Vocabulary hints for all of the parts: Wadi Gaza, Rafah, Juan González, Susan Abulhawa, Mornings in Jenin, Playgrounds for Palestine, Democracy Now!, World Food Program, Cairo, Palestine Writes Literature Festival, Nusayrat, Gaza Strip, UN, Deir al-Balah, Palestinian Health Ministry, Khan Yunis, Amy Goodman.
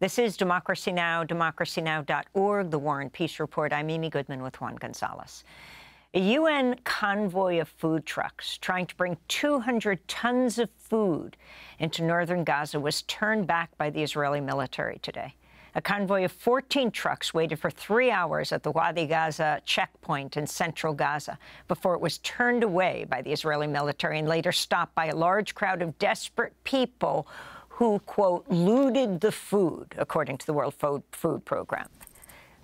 This is Democracy Now!, democracynow.org, The War and Peace Report. I'm Amy Goodman with Juan González. A UN convoy of food trucks trying to bring 200 tons of food into northern Gaza was turned back by the Israeli military today. A convoy of 14 trucks waited for 3 hours at the Wadi Gaza checkpoint in central Gaza before it was turned away by the Israeli military and later stopped by a large crowd of desperate people who, quote, looted the food, according to the World Food Program.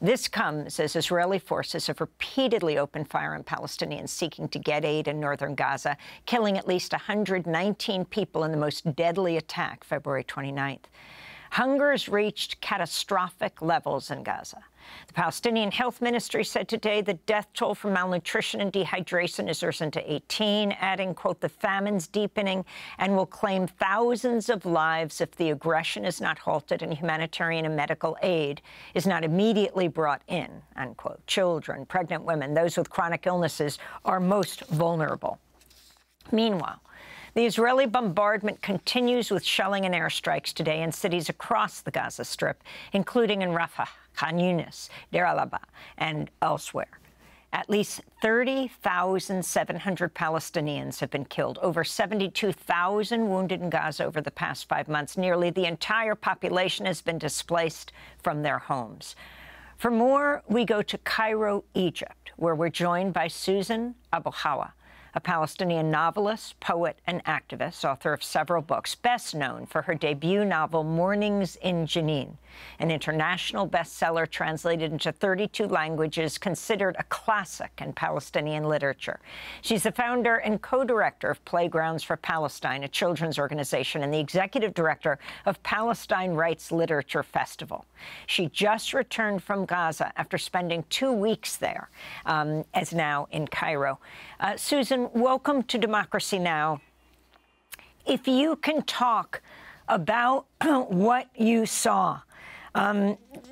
This comes as Israeli forces have repeatedly opened fire on Palestinians seeking to get aid in northern Gaza, killing at least 119 people in the most deadly attack, February 29th. Hunger has reached catastrophic levels in Gaza. The Palestinian Health Ministry said today the death toll from malnutrition and dehydration has risen to 18, adding, quote, the famine's deepening and will claim thousands of lives if the aggression is not halted and humanitarian and medical aid is not immediately brought in, unquote. Children, pregnant women, those with chronic illnesses are most vulnerable. Meanwhile, the Israeli bombardment continues with shelling and airstrikes today in cities across the Gaza Strip, including in Rafah, Khan Yunis, Deir al-Balah, and elsewhere. At least 30,700 Palestinians have been killed, over 72,000 wounded in Gaza over the past 5 months. Nearly the entire population has been displaced from their homes. For more, we go to Cairo, Egypt, where we're joined by Susan Abulhawa, a Palestinian novelist, poet, and activist, author of several books, best known for her debut novel, Mornings in Jenin, an international bestseller translated into 32 languages, considered a classic in Palestinian literature. She's the founder and co-director of Playgrounds for Palestine, a children's organization, and the executive director of Palestine Writes Literature Festival. She just returned from Gaza after spending 2 weeks there, as now in Cairo. Susan, welcome to Democracy Now! If you can talk about what you saw,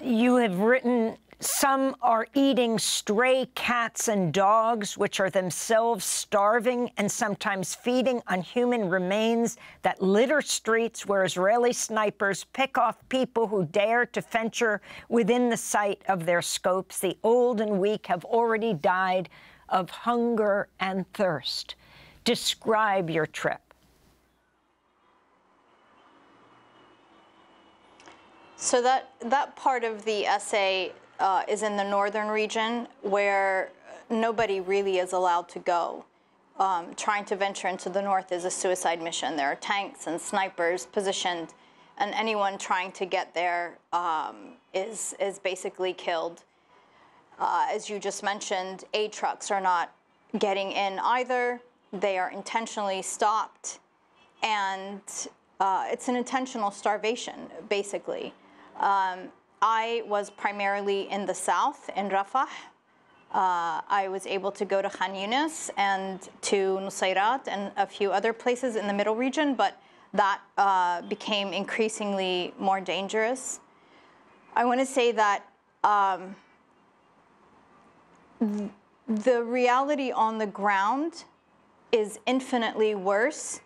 you have written, some are eating stray cats and dogs, which are themselves starving and sometimes feeding on human remains that litter streets where Israeli snipers pick off people who dare to venture within the sight of their scopes. The old and weak have already died of hunger and thirst. Describe your trip. So that part of the essay is in the northern region, where nobody really is allowed to go. Trying to venture into the north is a suicide mission. There are tanks and snipers positioned, and anyone trying to get there is basically killed. As you just mentioned, aid trucks are not getting in either. They are intentionally stopped, and it's an intentional starvation, basically. I was primarily in the south, in Rafah. I was able to go to Khan Yunis and to Nusayrat and a few other places in the middle region, but that became increasingly more dangerous. I want to say that the reality on the ground is infinitely worse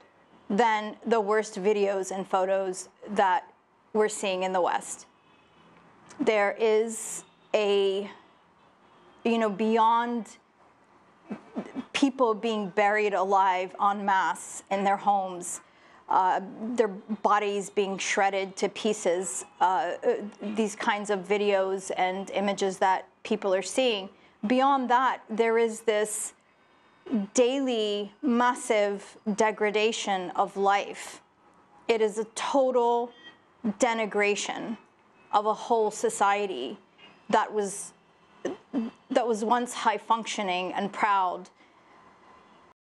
than the worst videos and photos that we're seeing in the West. There is a, you know, beyond people being buried alive en masse in their homes, their bodies being shredded to pieces, these kinds of videos and images that people are seeing. Beyond that, there is this daily, massive degradation of life. It is a total denigration of a whole society that was once high-functioning and proud